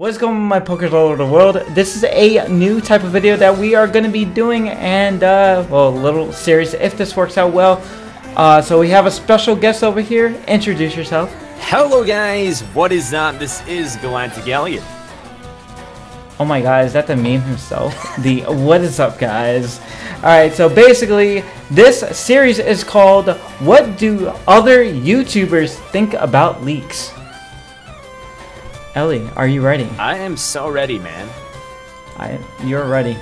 What's going on, my Pokers all over the world? This is a new type of video that we are going to be doing, and well, a little series if this works out well. So we have a special guest over here. Introduce yourself. Hello guys, what is up? This is GalacticElliot. Oh my god, is that the meme himself? The what is up guys? Alright, so basically this series is called What Do Other YouTubers Think About Leaks? Ellie, are you ready? I am so ready, man. You're ready.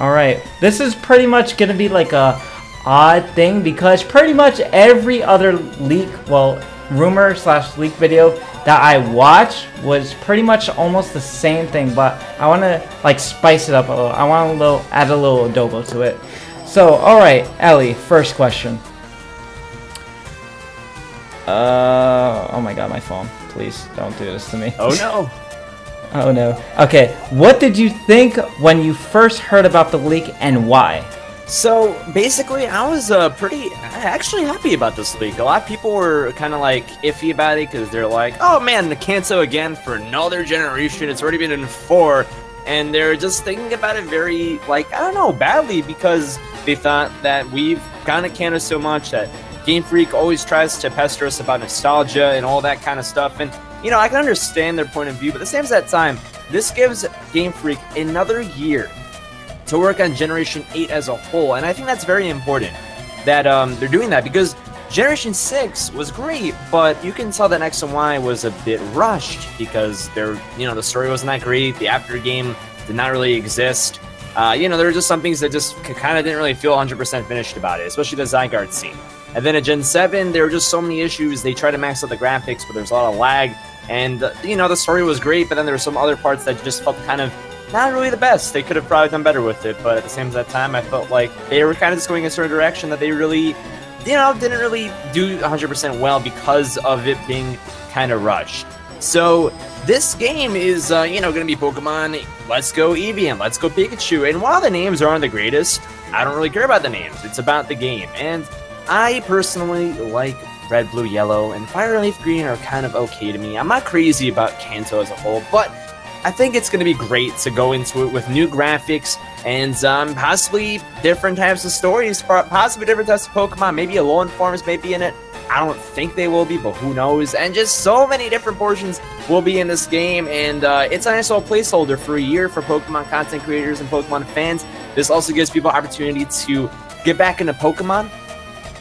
Alright, this is pretty much gonna be like a odd thing because pretty much every other leak, well, rumor slash leak video that I watched was pretty much almost the same thing, but I wanna like spice it up a little. I wanna add a little adobo to it. So, alright, Ellie, first question. Oh my god, my phone. Please don't do this to me. Oh no! Oh no. Okay, what did you think when you first heard about the leak and why? So basically, I was pretty actually happy about this leak. A lot of people were kind of like iffy about it because they're like, oh man, the Kanto again for another generation. It's already been in 4. And they're just thinking about it very, like, I don't know, badly, because they thought that we've gotten Kanto so much that Game Freak always tries to pester us about nostalgia and all that kind of stuff, and you know, I can understand their point of view, but at the same time, this gives Game Freak another year to work on Generation 8 as a whole, and I think that's very important that they're doing that, because Generation 6 was great, but you can tell that X and Y was a bit rushed because they're, you know, the story wasn't that great, the after game did not really exist. You know, there were just some things that just kind of didn't really feel 100% finished about it, especially the Zygarde scene. And then at Gen 7, there were just so many issues. They tried to max out the graphics, but there's a lot of lag. And, you know, the story was great, but then there were some other parts that just felt kind of not really the best. They could have probably done better with it, but at the same time, I felt like they were kind of just going in a certain direction that they really, you know, didn't really do 100% well because of it being kind of rushed. So this game is, you know, going to be Pokemon Let's Go Eevee and Let's Go Pikachu. And while the names aren't the greatest, I don't really care about the names. It's about the game. And I personally like red, blue, yellow, and fireleaf green are kind of okay to me. I'm not crazy about Kanto as a whole, but I think it's going to be great to go into it with new graphics and possibly different types of stories, possibly different types of Pokemon. Maybe Alolan Forms may be in it. I don't think they will be, but who knows? And just so many different portions will be in this game, and it's a nice little placeholder for a year for Pokemon content creators and Pokemon fans. This also gives people opportunity to get back into Pokemon.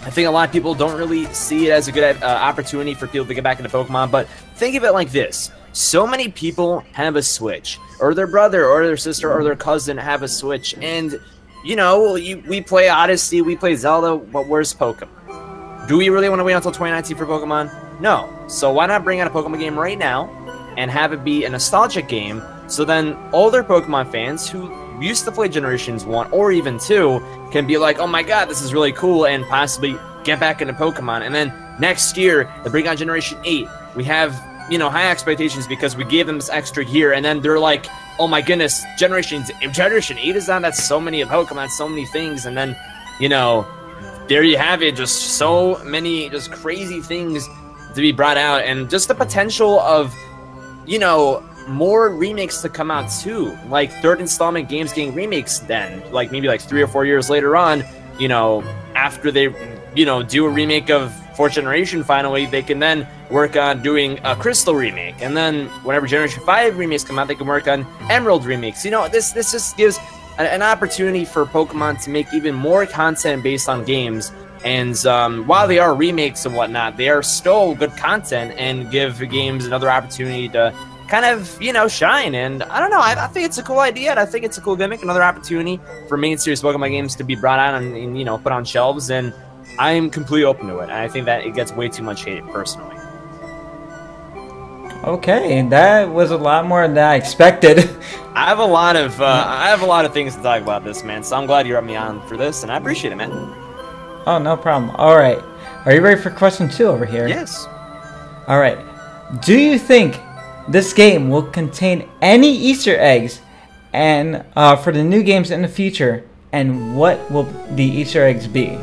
I think a lot of people don't really see it as a good opportunity for people to get back into Pokemon, but think of it like this. So many people have a Switch, or their brother, or their sister, or their cousin have a Switch, and, you know, we play Odyssey, we play Zelda, but where's Pokemon? Do we really want to wait until 2019 for Pokemon? No. So why not bring out a Pokemon game right now and have it be a nostalgic game, so then older Pokemon fans who used to play Generations 1 or even 2 can be like, oh my god, this is really cool, and possibly get back into Pokemon. And then next year, they bring on Generation 8. We have, you know, high expectations because we gave them this extra year, and then they're like, oh my goodness, Generation 8 is on, that's so many of Pokemon, so many things, and then, you know, there you have it, just so many just crazy things to be brought out, and just the potential of, you know, more remakes to come out too, like third installment games getting remakes then, like maybe like 3 or 4 years later on, you know, after they, you know, do a remake of 4th generation finally, they can then work on doing a Crystal remake, and then whenever Generation 5 remakes come out, they can work on Emerald remakes. You know, this just gives an opportunity for Pokemon to make even more content based on games, and while they are remakes and whatnot, they are still good content and give games another opportunity to kind of, you know, shine. And I don't know, I think it's a cool idea, and I think it's a cool gimmick, another opportunity for main series Pokemon games to be brought out and, you know, put on shelves, and I'm completely open to it, and I think that it gets way too much hated personally. Okay, that was a lot more than I expected. I have a lot of things to talk about this, man, so I'm glad you brought me on for this, and I appreciate it, man. Oh, no problem. Alright, are you ready for question 2 over here? Yes. Alright, do you think this game will contain any Easter eggs and for the new games in the future, and what will the Easter eggs be?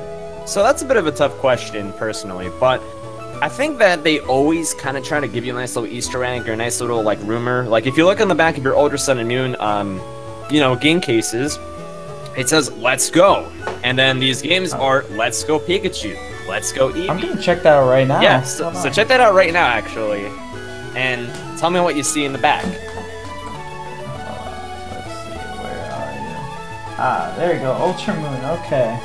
So that's a bit of a tough question personally, but I think that they always kind of try to give you a nice little Easter egg or a nice little, like, rumor. Like, if you look on the back of your older Sun and Moon, you know, game cases, it says, Let's Go. And then these games are Let's Go Pikachu, Let's Go Eevee. I'm going to check that out right now. Yeah, so check that out right now, actually. And tell me what you see in the back. Let's see, where are you? Ah, there you go, Ultra Moon, okay.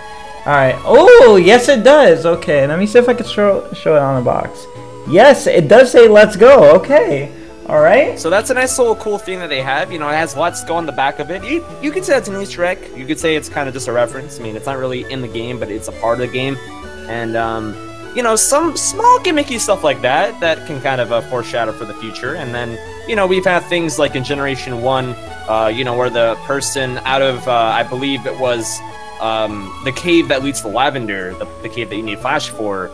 Alright, oh, yes it does, okay. Let me see if I can show it on the box. Yes, it does say Let's Go, okay. Alright? So that's a nice little cool thing that they have. You know, it has Let's Go on the back of it. You could say that's an Easter egg. You could say it's kind of just a reference. I mean, it's not really in the game, but it's a part of the game. And, you know, some small gimmicky stuff like that, that can kind of foreshadow for the future. And then, you know, we've had things like in Generation 1, you know, where the person out of, I believe it was the cave that leads to Lavender, the cave that you need Flash for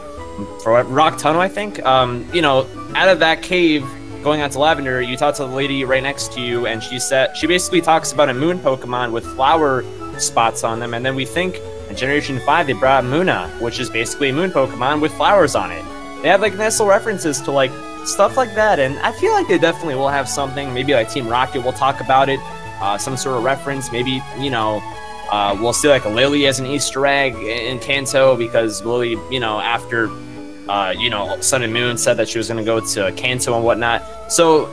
Rock Tunnel, I think. You know, out of that cave, going out to Lavender, you talk to the lady right next to you, and she basically talks about a moon Pokemon with flower spots on them, and then we think in Generation 5 they brought Munna, which is basically a moon Pokemon with flowers on it. They have like nice little references to like stuff like that, and I feel like they definitely will have something. Maybe like Team Rocket will talk about it, some sort of reference. Maybe, you know, we'll see like a Lillie as an Easter egg in Kanto, because Lillie, you know, after you know, Sun and Moon said that she was going to go to Kanto and whatnot. So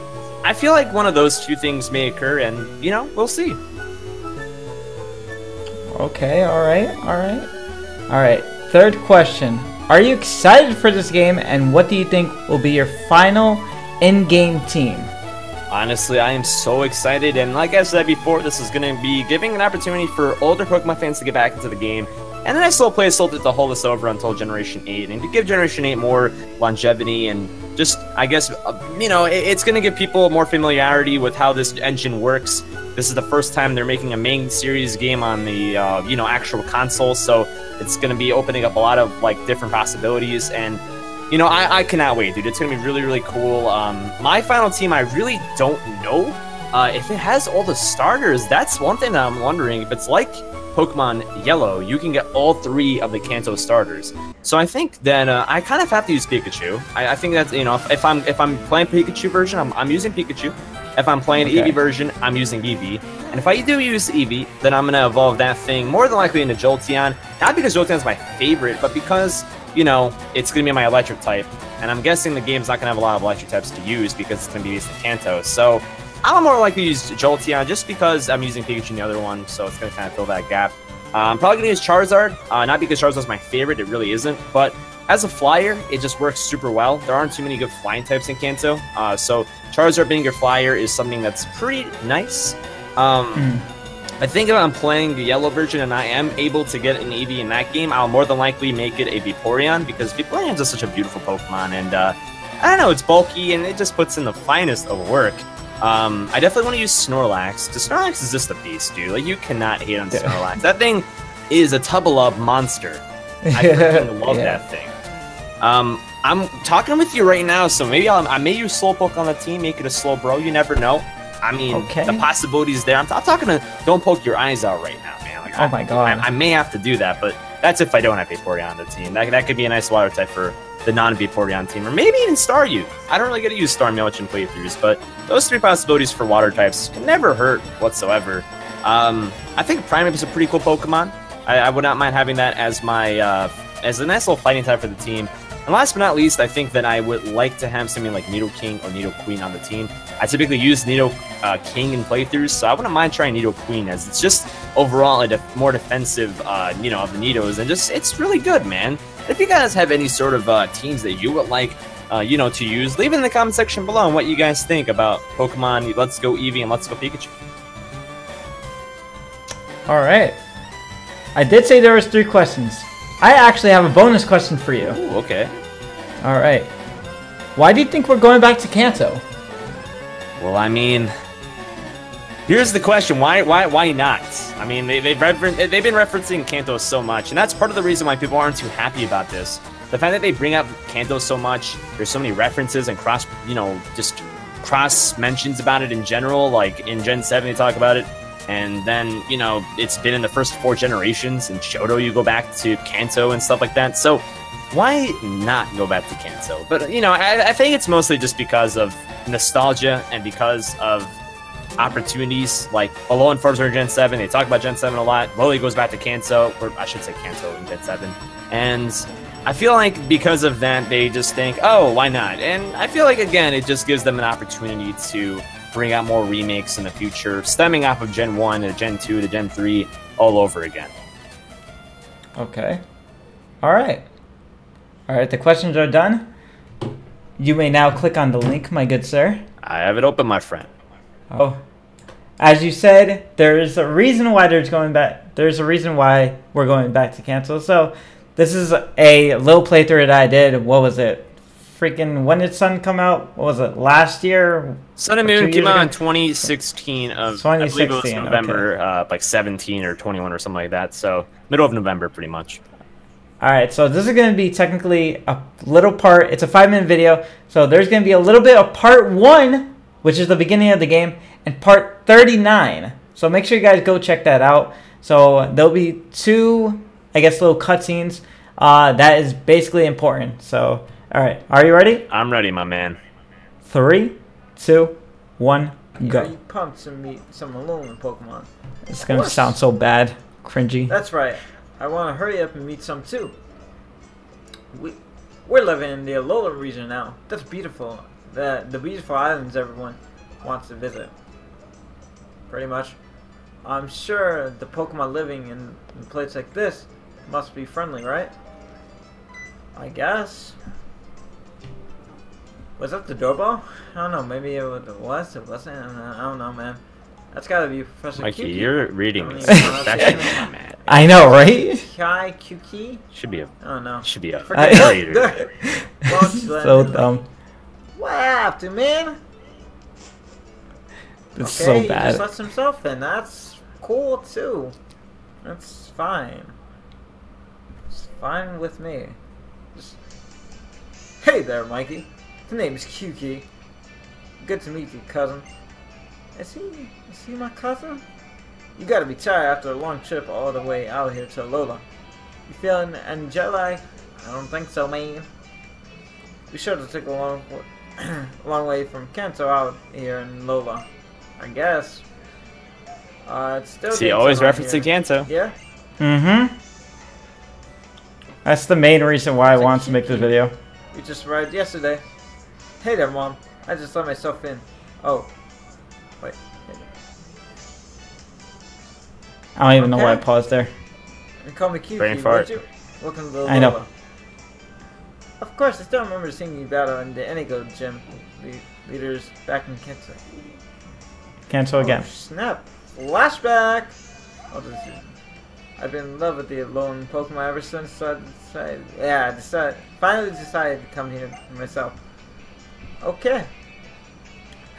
I feel like one of those two things may occur, and, you know, we'll see. Okay, alright. Third question. Are you excited for this game, and what do you think will be your final in-game team? Honestly, I am so excited, and like I said before, this is going to be giving an opportunity for older Pokemon fans to get back into the game. And the nice little placeholder to hold us over until Generation 8, and to give Generation 8 more longevity and just, I guess, you know, it's going to give people more familiarity with how this engine works. This is the first time they're making a main series game on the, you know, actual console, so it's going to be opening up a lot of, like, different possibilities, and, you know, I cannot wait, dude. It's going to be really, really cool. My final team, I really don't know. If it has all the starters, that's one thing that I'm wondering. If it's like Pokemon Yellow, you can get all three of the Kanto starters. So I think that I kind of have to use Pikachu. I think that's, you know, if I'm playing Pikachu version, I'm using Pikachu. If I'm playing Eevee version, I'm using Eevee. And if I do use Eevee, then I'm gonna evolve that thing more than likely into Jolteon. Not because Jolteon's my favorite, but because, you know, it's gonna be my electric type. And I'm guessing the game's not gonna have a lot of electric types to use because it's gonna be used in Kanto. So I'm more likely to use Jolteon just because I'm using Pikachu in the other one, so it's going to kind of fill that gap. I'm probably going to use Charizard, not because Charizard's my favorite, it really isn't, but as a flyer, it just works super well. There aren't too many good flying types in Kanto, so Charizard being your flyer is something that's pretty nice. I think if I'm playing the yellow version and I am able to get an Eevee in that game, I'll more than likely make it a Vaporeon, because Vaporeon's just such a beautiful Pokemon, and I don't know, it's bulky, and it just puts in the finest of work. I definitely want to use Snorlax. The Snorlax is just a beast, dude. Like, you cannot hate on Snorlax. That thing is a Tubblub monster. I freaking love that thing. I'm talking with you right now, so maybe I may use Slowpoke on the team, make it a Slowbro. You never know. I mean, the possibilities there. I'm talking to don't poke your eyes out right now, man. Like, oh my god. I may have to do that, but that's if I don't have Vaporeon on the team. That could be a nice water type for the non-Vaporeon team, or maybe even Staryu. I don't really get to use Star much in playthroughs, but those three possibilities for water types can never hurt whatsoever. I think Primeape is a pretty cool Pokemon. I would not mind having that as my as a nice little fighting type for the team. And last but not least, I think that I would like to have something like Nidoking or Nidoqueen on the team. I typically use Nidoking in playthroughs, so I wouldn't mind trying Nidoqueen, as it's just overall a more defensive, you know, of the Nidos, and just it's really good, man. If you guys have any sort of teams that you would like, you know, to use, leave it in the comment section below on what you guys think about Pokemon Let's Go Eevee and Let's Go Pikachu. All right, I did say there was three questions. I actually have a bonus question for you. Ooh, okay. All right. Why do you think we're going back to Kanto? Well, I mean, here's the question, why not? I mean, they've been referencing Kanto so much, and that's part of the reason why people aren't too happy about this. The fact that they bring up Kanto so much, there's so many references and cross, you know, just cross mentions about it in general, like in Gen 7 they talk about it, and then, you know, it's been in the first 4 generations, in Johto you go back to Kanto and stuff like that, so Why not go back to Kanto? But, you know, I think it's mostly just because of nostalgia and because of opportunities. Like, Alolan Forms are in Gen 7. They talk about Gen 7 a lot. Lillie goes back to Kanto, or I should say Kanto in Gen 7. And I feel like because of that, they just think, oh, why not? And I feel like, again, it just gives them an opportunity to bring out more remakes in the future, stemming off of Gen 1 to Gen 2 to Gen 3 all over again. Okay. All right. All right, the questions are done. You may now click on the link, my good sir. I have it open, my friend. Oh, as you said, there's a reason why we're going back to Kanto. So this is a little playthrough that I did. What was it? Freaking, when did Sun come out? What was it, last year? Sun and Moon came out in 2016 of, 2016, I believe it was November, okay. Like 17 or 21 or something like that. So middle of November, pretty much. All right, so this is going to be technically a little part. It's a 5-minute video, so there's going to be a little bit of part 1, which is the beginning of the game, and part 39. So make sure you guys go check that out. So there'll be two, I guess, little cutscenes. That is basically important. So, all right, are you ready? I'm ready, my man. 3, 2, 1, go. Are you pumped to meet some Alolan Pokemon? It's going to sound so bad, cringy. That's right. I want to hurry up and meet some too. We're living in the Alola region now. That's beautiful. The beautiful islands everyone wants to visit. Pretty much. I'm sure the Pokemon living in a place like this must be friendly, right? I guess. Was that the doorbell? I don't know. Maybe it wasn't. I don't know, man. That's gotta be Professor Kukui. Mikey, you're reading this. I know, right? Chai Kukui? Should be a. Oh no. Should be a. So dumb. What happened, man? It's okay, so bad. He just lets himself in. That's cool too. That's fine. It's fine with me. Just... Hey there, Mikey. His name is Kukui. Good to meet you, cousin. Is he my cousin? You gotta be tired after a long trip all the way out here to Alola. You feeling Angeli? I don't think so, man. We should have took a long way from Kanto out here in Alola. I guess. It's still. See, always reference to Kanto. Yeah. Mm-hmm. That's the main reason why I wanted to make this video. We just arrived yesterday. Hey there, Mom. I just let myself in. Oh. Wait. I don't even know why I paused there. You call me Kukui, did you? Welcome to Alola. I know. Of course, I still remember seeing you battle in the Enigo Gym leaders back in Kanto. Kanto again. Oh, snap! Flashback! Oh, I've been in love with the Alolan Pokemon ever since, so I finally decided to come here myself. Okay.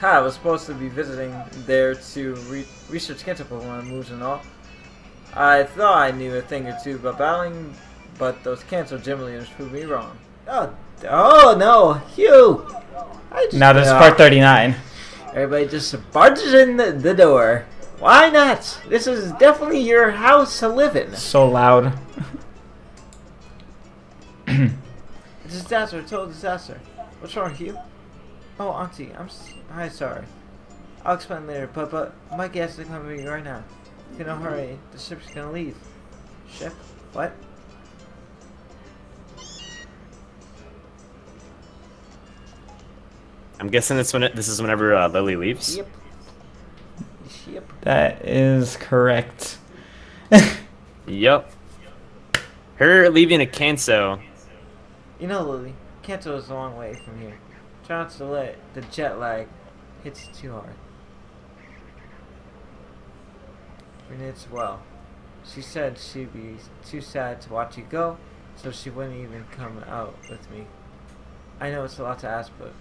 I was supposed to be visiting there to research Kanto Pokemon moves and all. I thought I knew a thing or two about battling, but those Kanto gym leaders proved me wrong. Oh no, Hugh! Now this is part 39. Everybody just barges in the door. Why not? This is definitely your house to live in. So loud. Disaster, total disaster. What's wrong, Hugh? Oh, Auntie, I'm sorry. I'll explain later, but my guests are coming to me right now. If you don't hurry, the ship's gonna leave. Ship? What? I'm guessing this is whenever Lillie leaves? Yep. Yep. That is correct. Yep. Her leaving a Kanto. You know, Lillie, Kanto is a long way from here. Try not to let the jet lag hit you too hard. And it's well. She said she'd be too sad to watch you go, so she wouldn't even come out with me. I know it's a lot to ask, but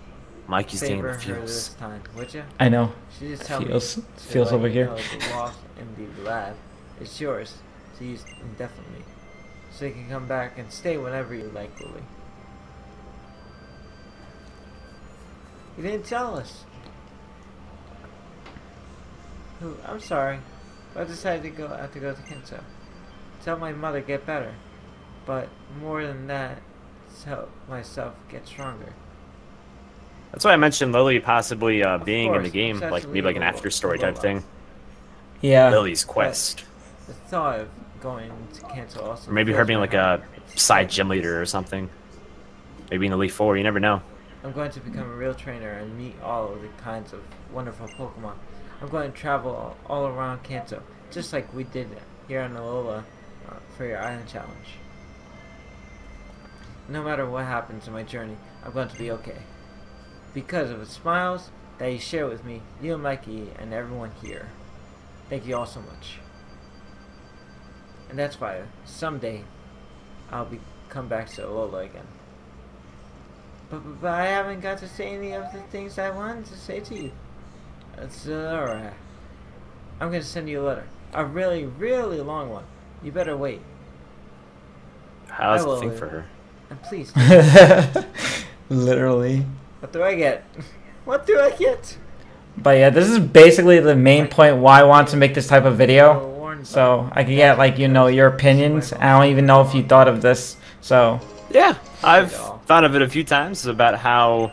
Mikey's getting feels this time, would you? I know. She just feels over here. The loft in the lab is yours to use indefinitely, so you can come back and stay whenever you like, Lillie. You didn't tell us. I'm sorry, but I decided to go. I have to go to Kanto. Tell my mother get better, but more than that, help myself get stronger. That's why I mentioned Lillie possibly being in the game, like maybe like an after story type thing. Yeah. Lily's quest. But the thought of going to Kanto also. Or maybe her being like a side gym leader or something. Maybe in the Elite Four, you never know. I'm going to become a real trainer and meet all of the kinds of wonderful Pokemon. I'm going to travel all around Kanto, just like we did here on Alola for your island challenge. No matter what happens in my journey, I'm going to be okay. Because of the smiles that you share with me, you and Mikey and everyone here. Thank you all so much. And that's why someday I'll come back to Alola again. But I haven't got to say any of the things I wanted to say to you. It's alright. I'm going to send you a letter. A really, really long one. You better wait. How's the thing for her? And please. Literally. What do I get? What do I get? But yeah, this is basically the main point why I want to make this type of video. So I can get, like, you know, your opinions. I don't even know if you thought of this. So yeah, I've thought of it a few times about how,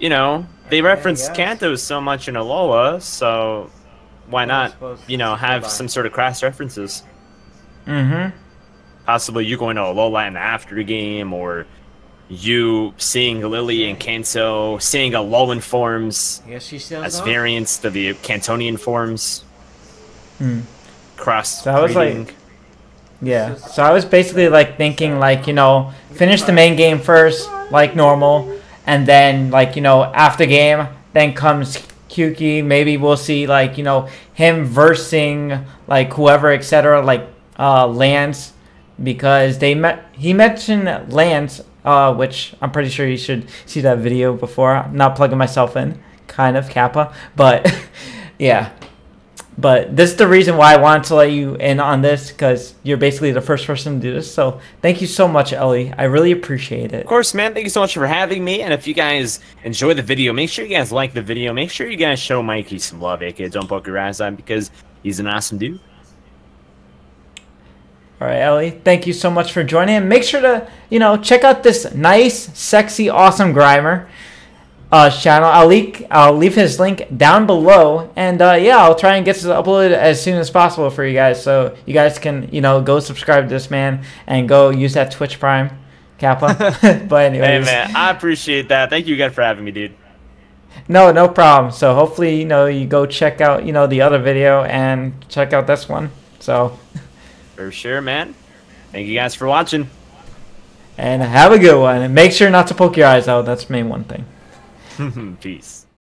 you know, they referenced Kanto so much in Alola, so why not, you know, have some sort of cross references? Mm-hmm. Possibly you going to Alola in the after game, or you seeing Lillie in Kanto, seeing Alolan forms as variants to the Cantonian forms. Mm. Cross. So I was like, yeah. So I was basically like thinking, like, you know, finish the main game first, like normal, and then, like, you know, after game, then comes Kukui. Maybe we'll see, like, you know, him versing like whoever, etc., like Lance, because they met. He mentioned Lance. Which I'm pretty sure you should see that video before. I'm not plugging myself in, kind of, Kappa. But, yeah. But this is the reason why I wanted to let you in on this, because you're basically the first person to do this. So, thank you so much, Ellie. I really appreciate it. Of course, man. Thank you so much for having me. And if you guys enjoy the video, make sure you guys like the video. Make sure you guys show Mikey some love, aka Don't Poke Your Eyes Out, because he's an awesome dude. All right, Ellie, thank you so much for joining. And make sure to, you know, check out this nice, sexy, awesome Grimer channel. I'll leave his link down below. And, yeah, I'll try and get this uploaded as soon as possible for you guys. So you guys can, you know, go subscribe to this man and go use that Twitch Prime, Kappa. But anyways. Hey, man, I appreciate that. Thank you again for having me, dude. No problem. So hopefully, you know, you go check out, you know, the other video and check out this one. So... For sure, man. Thank you guys for watching. And have a good one. And make sure not to poke your eyes out. That's the main one thing. Peace.